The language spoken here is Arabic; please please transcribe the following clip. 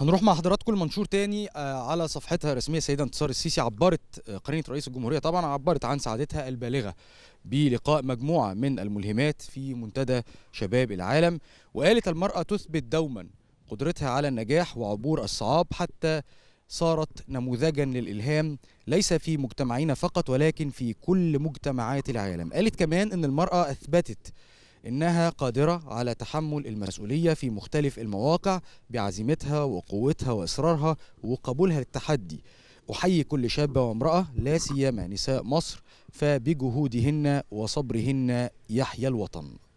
هنروح مع حضراتكم المنشور تاني على صفحتها الرسميه. السيده انتصار السيسي عبرت، قرينه رئيس الجمهوريه طبعا، عبرت عن سعادتها البالغه بلقاء مجموعه من الملهمات في منتدى شباب العالم، وقالت المراه تثبت دوما قدرتها على النجاح وعبور الصعاب حتى صارت نموذجا للإلهام ليس في مجتمعنا فقط ولكن في كل مجتمعات العالم. قالت كمان أن المرأة أثبتت أنها قادرة على تحمل المسؤولية في مختلف المواقع بعزيمتها وقوتها وإصرارها وقبولها للتحدي. أحيي كل شاب وامرأة لا سيما نساء مصر، فبجهودهن وصبرهن يحيا الوطن.